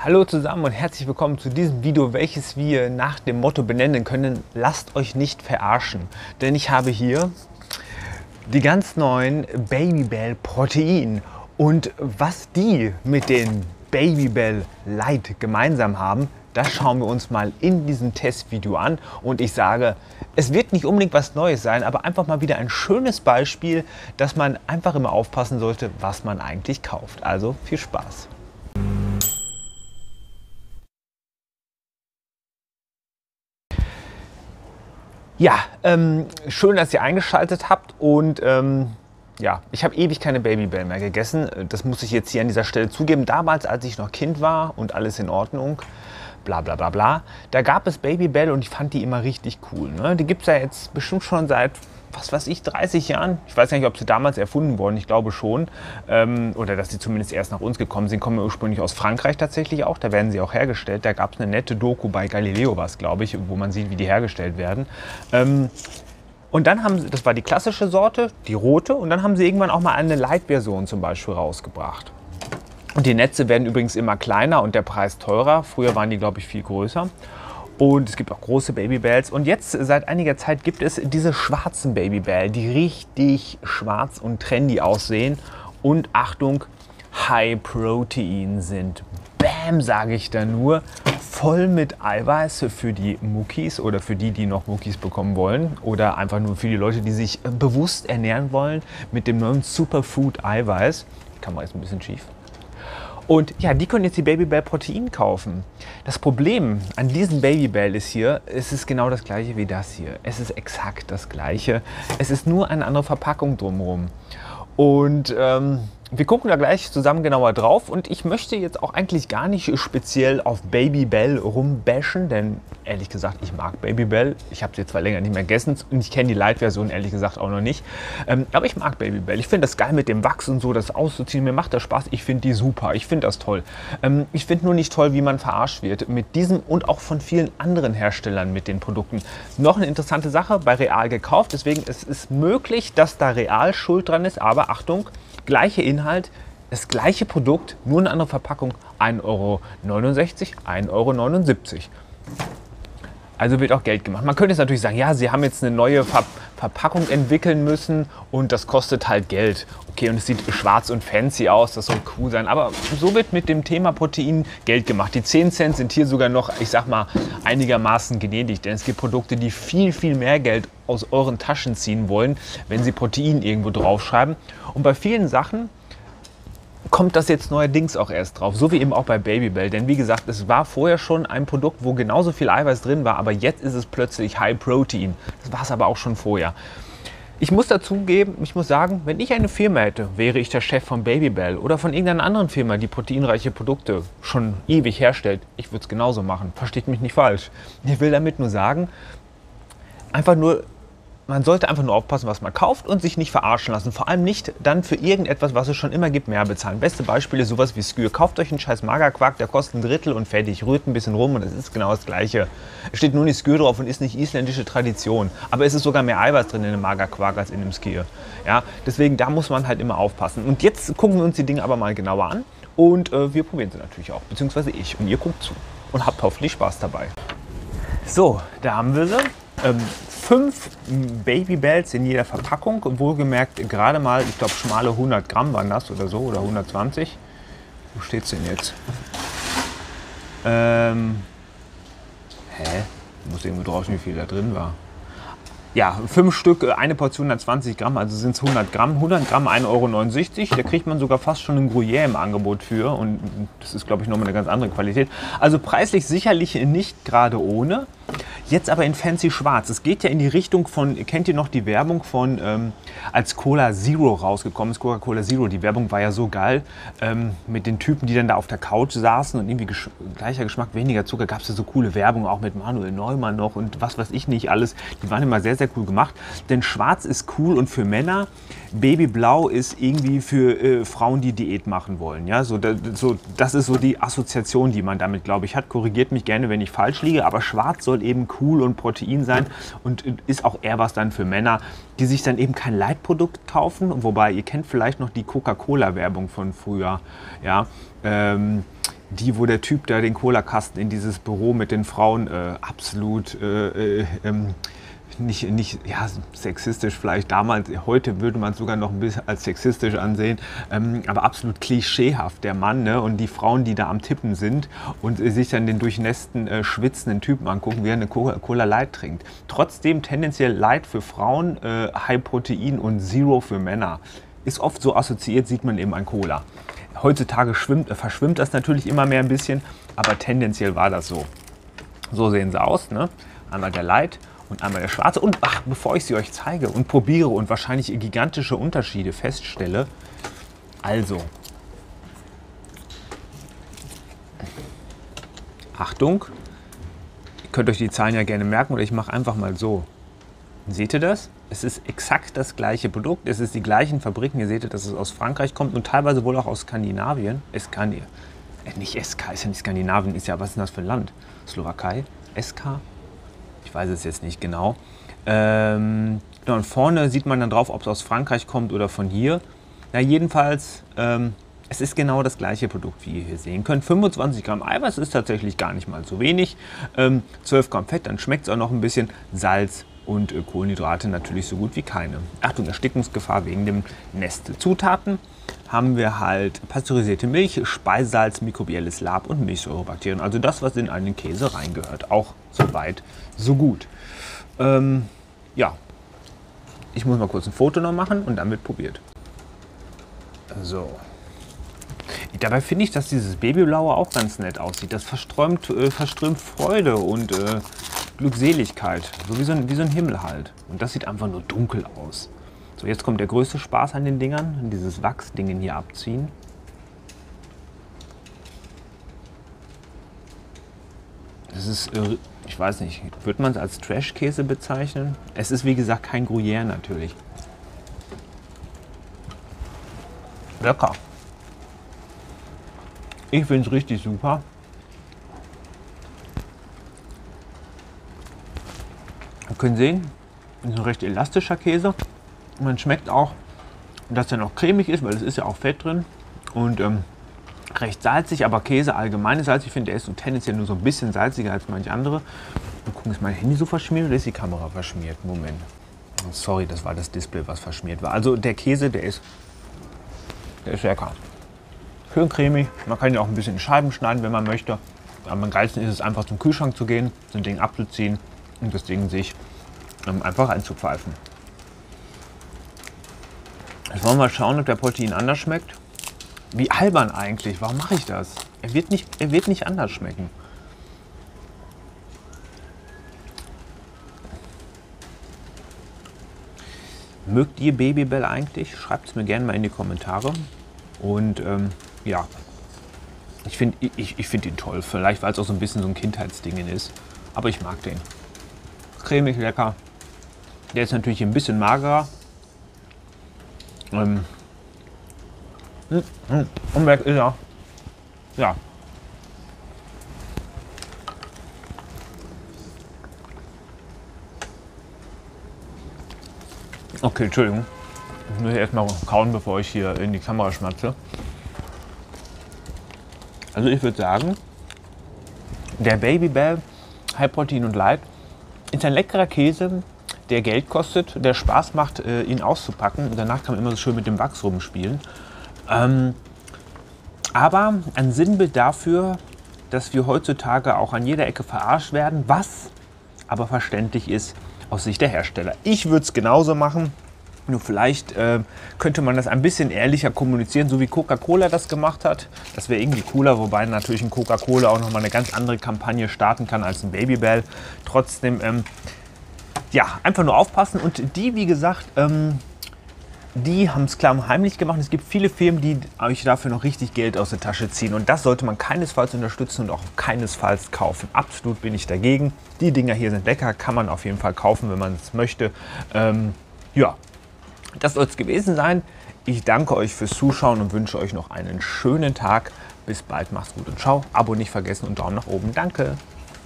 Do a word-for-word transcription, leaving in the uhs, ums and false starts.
Hallo zusammen und herzlich willkommen zu diesem Video, welches wir nach dem Motto benennen können: Lasst euch nicht verarschen. Denn ich habe hier die ganz neuen Babybel Protein. Und was die mit den Babybel Light gemeinsam haben, das schauen wir uns mal in diesem Testvideo an. Und ich sage, es wird nicht unbedingt was Neues sein, aber einfach mal wieder ein schönes Beispiel, dass man einfach immer aufpassen sollte, was man eigentlich kauft. Also viel Spaß! Ja, ähm, schön, dass ihr eingeschaltet habt und ähm, ja, ich habe ewig keine Babybel mehr gegessen. Das muss ich jetzt hier an dieser Stelle zugeben. Damals, als ich noch Kind war und alles in Ordnung, bla bla bla bla, da gab es Babybel und ich fand die immer richtig cool. Ne? Die gibt es ja jetzt bestimmt schon seit, was weiß ich, dreißig Jahren. Ich weiß gar nicht, ob sie damals erfunden wurden, ich glaube schon. Ähm, oder dass sie zumindest erst nach uns gekommen sind. Kommen ursprünglich aus Frankreich tatsächlich auch, da werden sie auch hergestellt. Da gab es eine nette Doku bei Galileo, war es, glaube ich, wo man sieht, wie die hergestellt werden. Ähm, Und dann haben sie, das war die klassische Sorte, die rote, und dann haben sie irgendwann auch mal eine Light-Version zum Beispiel rausgebracht. Und die Netze werden übrigens immer kleiner und der Preis teurer. Früher waren die, glaube ich, viel größer. Und es gibt auch große Babybels. Und jetzt, seit einiger Zeit, gibt es diese schwarzen Babybel, die richtig schwarz und trendy aussehen. Und Achtung, High Protein sind. Bäm, sage ich da nur. Voll mit Eiweiß für die Muckis oder für die, die noch Muckis bekommen wollen oder einfach nur für die Leute, die sich bewusst ernähren wollen mit dem neuen Superfood Eiweiß. Die Kamera ist ein bisschen schief. Und ja, die können jetzt die Babybel Protein kaufen. Das Problem an diesem Babybel ist hier, es ist genau das gleiche wie das hier. Es ist exakt das gleiche. Es ist nur eine andere Verpackung drumherum. Und ähm, wir gucken da gleich zusammen genauer drauf und ich möchte jetzt auch eigentlich gar nicht speziell auf Babybel rumbashen, denn ehrlich gesagt, ich mag Babybel. Ich habe sie zwar länger nicht mehr gegessen und ich kenne die Light-Version ehrlich gesagt auch noch nicht, ähm, aber ich mag Babybel. Ich finde das geil mit dem Wachs und so, das auszuziehen, mir macht das Spaß. Ich finde die super, ich finde das toll. Ähm, ich finde nur nicht toll, wie man verarscht wird mit diesem und auch von vielen anderen Herstellern mit den Produkten. Noch eine interessante Sache, bei Real gekauft, deswegen es ist möglich, dass da Real schuld dran ist, aber Achtung, gleiche Inhalt, das gleiche Produkt, nur eine andere Verpackung, ein Euro neunundsechzig, ein Euro neunundsiebzig. Also wird auch Geld gemacht. Man könnte jetzt natürlich sagen, ja, sie haben jetzt eine neue Ver Verpackung entwickeln müssen und das kostet halt Geld. Okay, und es sieht schwarz und fancy aus, das soll cool sein. Aber so wird mit dem Thema Protein Geld gemacht. Die zehn Cent sind hier sogar noch, ich sag mal, einigermaßen gnädig, denn es gibt Produkte, die viel, viel mehr Geld aus euren Taschen ziehen wollen, wenn sie Protein irgendwo draufschreiben. Und bei vielen Sachen kommt das jetzt neuerdings auch erst drauf, so wie eben auch bei Babybel. Denn wie gesagt, es war vorher schon ein Produkt, wo genauso viel Eiweiß drin war, aber jetzt ist es plötzlich High Protein. Das war es aber auch schon vorher. Ich muss dazugeben, ich muss sagen, wenn ich eine Firma hätte, wäre ich der Chef von Babybel oder von irgendeiner anderen Firma, die proteinreiche Produkte schon ewig herstellt. Ich würde es genauso machen, versteht mich nicht falsch. Ich will damit nur sagen, einfach nur... Man sollte einfach nur aufpassen, was man kauft und sich nicht verarschen lassen. Vor allem nicht dann für irgendetwas, was es schon immer gibt, mehr bezahlen. Beste Beispiele sowas wie Skyr. Kauft euch einen scheiß Magerquark, der kostet ein Drittel und fertig. Rührt ein bisschen rum und es ist genau das Gleiche. Es steht nur nicht Skyr drauf und ist nicht isländische Tradition. Aber es ist sogar mehr Eiweiß drin in einem Magerquark als in einem Skyr. Ja, deswegen, da muss man halt immer aufpassen. Und jetzt gucken wir uns die Dinge aber mal genauer an. Und äh, wir probieren sie natürlich auch. Beziehungsweise ich. Und ihr guckt zu. Und habt hoffentlich Spaß dabei. So, da haben wir sie. Ähm, fünf Babybels in jeder Verpackung, wohlgemerkt gerade mal, ich glaube schmale hundert Gramm waren das oder so, oder hundertzwanzig. Wo steht's denn jetzt? Ähm, hä? Muss irgendwo draufstehen, wie viel da drin war. Ja, fünf Stück, eine Portion hundertzwanzig Gramm, also sind es hundert Gramm. hundert Gramm, ein Euro neunundsechzig, da kriegt man sogar fast schon einen Gruyère im Angebot für. Und das ist, glaube ich, nochmal eine ganz andere Qualität. Also preislich sicherlich nicht gerade ohne. Jetzt aber in fancy schwarz. Es geht ja in die Richtung von, kennt ihr noch die Werbung von, ähm, als Cola Zero rausgekommen ist, Coca-Cola Zero. Die Werbung war ja so geil, ähm, mit den Typen, die dann da auf der Couch saßen und irgendwie gesch gleicher Geschmack, weniger Zucker. Gab es ja so coole Werbung, auch mit Manuel Neumann noch und was weiß ich nicht alles. Die waren immer sehr, sehr cool gemacht, denn schwarz ist cool und für Männer. Babyblau ist irgendwie für äh, Frauen, die Diät machen wollen. Ja? So, da, so, das ist so die Assoziation, die man damit, glaube ich, hat. Korrigiert mich gerne, wenn ich falsch liege, aber schwarz soll eben cool und Protein sein und ist auch eher was dann für Männer, die sich dann eben kein Light-Produkt kaufen. Wobei, ihr kennt vielleicht noch die Coca-Cola-Werbung von früher. Ja? Ähm, die, wo der Typ da den Cola-Kasten in dieses Büro mit den Frauen äh, absolut äh, äh, ähm, nicht, nicht ja, sexistisch vielleicht damals, heute würde man es sogar noch ein bisschen als sexistisch ansehen, ähm, aber absolut klischeehaft, der Mann, ne? Und die Frauen, die da am Tippen sind und äh, sich dann den durchnässten, äh, schwitzenden Typen angucken, wie er eine Coca-Cola Light trinkt. Trotzdem tendenziell Light für Frauen, äh, High Protein und Zero für Männer. Ist oft so assoziiert, sieht man eben an Cola. Heutzutage schwimmt, äh, verschwimmt das natürlich immer mehr ein bisschen, aber tendenziell war das so. So sehen sie aus, ne? Einmal der Light und einmal der schwarze. Und ach, bevor ich sie euch zeige und probiere und wahrscheinlich gigantische Unterschiede feststelle, also, Achtung, ihr könnt euch die Zahlen ja gerne merken oder ich mache einfach mal so. Seht ihr das? Es ist exakt das gleiche Produkt, es ist die gleichen Fabriken, ihr seht, dass es aus Frankreich kommt und teilweise wohl auch aus Skandinavien. Eskand, äh, nicht S K, ist ja nicht Skandinavien, ist ja, was ist das für ein Land? Slowakei? S K? Ich weiß es jetzt nicht genau. Ähm, und vorne sieht man dann drauf, ob es aus Frankreich kommt oder von hier. Na jedenfalls, ähm, es ist genau das gleiche Produkt, wie ihr hier sehen könnt. fünfundzwanzig Gramm Eiweiß ist tatsächlich gar nicht mal so wenig. Ähm, zwölf Gramm Fett, dann schmeckt es auch noch ein bisschen. Salz und äh, Kohlenhydrate natürlich so gut wie keine. Achtung, Erstickungsgefahr wegen dem Nest. Zutaten haben wir halt pasteurisierte Milch, Speisesalz, mikrobielles Lab und Milchsäurebakterien. Also das, was in einen Käse reingehört. Auch soweit so gut. Ähm, ja, ich muss mal kurz ein Foto noch machen und dann wird probiert. So. Dabei finde ich, dass dieses Babyblaue auch ganz nett aussieht. Das verströmt, äh, verströmt Freude und äh, Glückseligkeit. So wie so, ein, wie so ein Himmel halt. Und das sieht einfach nur dunkel aus. So, jetzt kommt der größte Spaß an den Dingern. Dieses Wachsdingen hier abziehen. Das ist, ich weiß nicht, würde man es als Trashkäse bezeichnen? Es ist wie gesagt kein Gruyère natürlich. Lecker. Ich finde es richtig super. Ihr könnt sehen, es ist ein recht elastischer Käse. Man schmeckt auch, dass er noch cremig ist, weil es ist ja auch Fett drin und ähm, recht salzig, aber Käse allgemein ist salzig. Ich finde, der ist so tendenziell nur so ein bisschen salziger als manche andere. Mal gucken, ist mein Handy so verschmiert oder ist die Kamera verschmiert? Moment. Sorry, das war das Display, was verschmiert war. Also der Käse, der ist, der ist lecker. Schön cremig. Man kann ja auch ein bisschen in Scheiben schneiden, wenn man möchte. Am geilsten ist es einfach zum Kühlschrank zu gehen, so ein Ding abzuziehen und das Ding sich ähm, einfach einzupfeifen. Jetzt wollen wir mal schauen, ob der Protein anders schmeckt. Wie albern eigentlich, warum mache ich das? Er wird nicht, er wird nicht anders schmecken. Mögt ihr Babybel eigentlich? Schreibt es mir gerne mal in die Kommentare. Und ähm, ja, ich finde ich, ich find ihn toll. Vielleicht, weil es auch so ein bisschen so ein Kindheitsdingen ist. Aber ich mag den. Cremig, lecker. Der ist natürlich ein bisschen magerer. Ähm, Und weg ist er. Ja. Okay, Entschuldigung. Ich muss erstmal kauen, bevor ich hier in die Kamera schmatze. Also ich würde sagen, der Babybel High Protein und Light ist ein leckerer Käse, der Geld kostet, der Spaß macht, äh, ihn auszupacken. Und danach kann man immer so schön mit dem Wachs rumspielen. Ähm, aber ein Sinnbild dafür, dass wir heutzutage auch an jeder Ecke verarscht werden, was aber verständlich ist aus Sicht der Hersteller. Ich würde es genauso machen, nur vielleicht äh, könnte man das ein bisschen ehrlicher kommunizieren, so wie Coca-Cola das gemacht hat. Das wäre irgendwie cooler, wobei natürlich ein Coca-Cola auch nochmal eine ganz andere Kampagne starten kann als ein Babybel. Trotzdem, ähm, ja, einfach nur aufpassen und die, wie gesagt, ähm, die haben es klar und heimlich gemacht. Es gibt viele Firmen, die euch dafür noch richtig Geld aus der Tasche ziehen. Und das sollte man keinesfalls unterstützen und auch keinesfalls kaufen. Absolut bin ich dagegen. Die Dinger hier sind lecker, kann man auf jeden Fall kaufen, wenn man es möchte. Ähm, ja, das soll es gewesen sein. Ich danke euch fürs Zuschauen und wünsche euch noch einen schönen Tag. Bis bald, macht's gut und ciao. Abo nicht vergessen und Daumen nach oben. Danke.